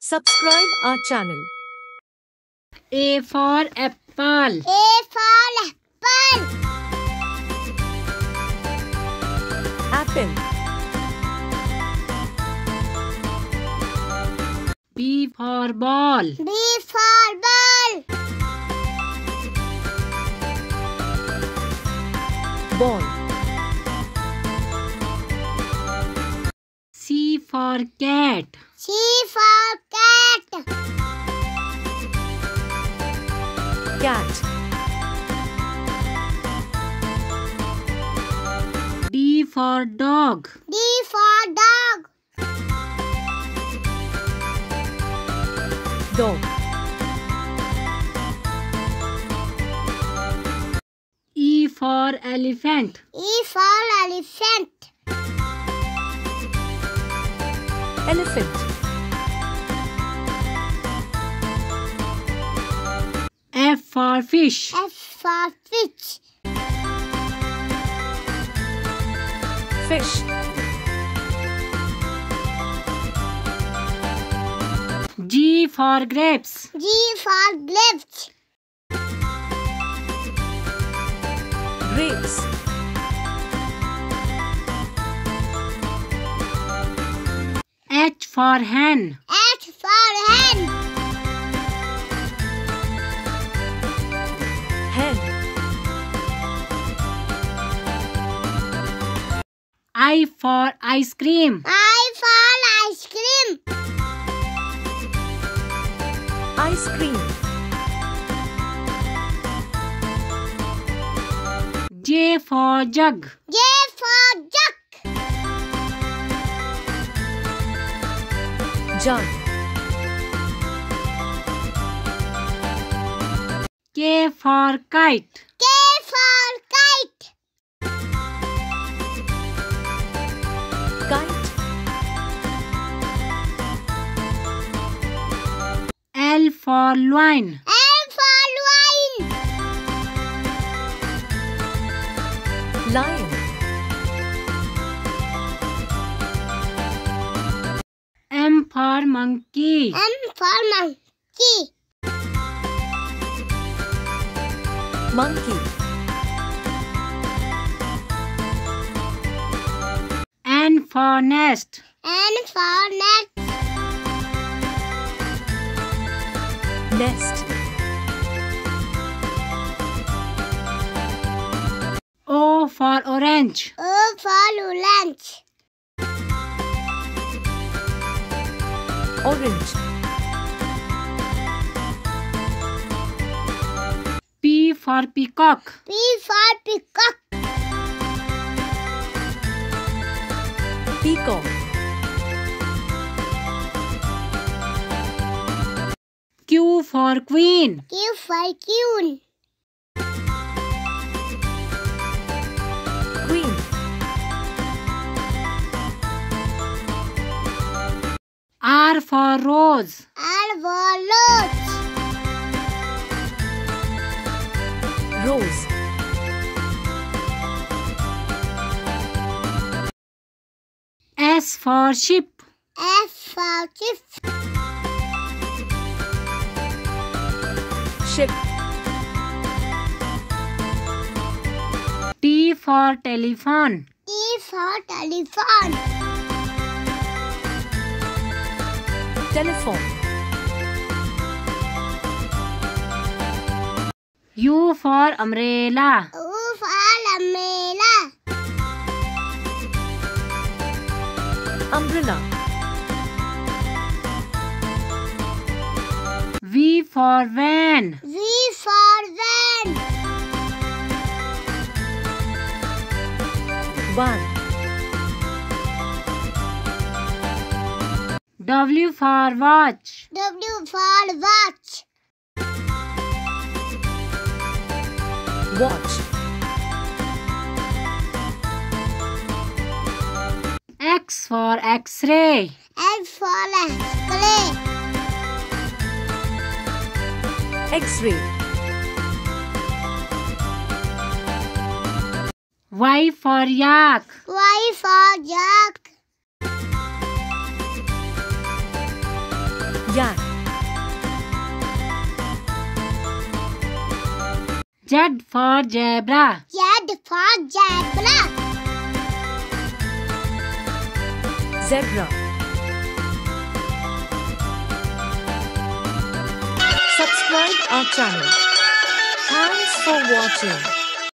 Subscribe our channel. A for apple. A for apple. Apple. B for ball. B for ball. Ball. C for cat. C for cat. Cat. D for dog. D for dog. Dog. E for elephant. E for elephant. Elephant. F for fish. F for fish. Fish. G for grapes. G for grapes. Grapes. H for hen. H for hen. I for ice cream. I for ice cream. Ice cream. J for jug. J for jug. Jug. K for kite. K for kite. Kite. L for lion. L for lion. Lion. M for monkey. M for monkey. Monkey. N for nest. N for nest. Nest. O for orange. O for orange. Orange. P for peacock. P for peacock. Peacock. Q for queen. Q for queen. Queen. R for rose. R for rose. Rose. S for sheep. S for sheep. Ship. T for telephone. T for telephone. Telephone. U for umbrella. U for umbrella. Umbrella. V for van. V for van. One. W for watch. W for watch. Watch. X for X-ray. X for X-ray. X-ray. Y for yak. Y for yak. jar. Z for zebra. Z for zebra. Zebra. Subscribe our channel. Thanks for watching.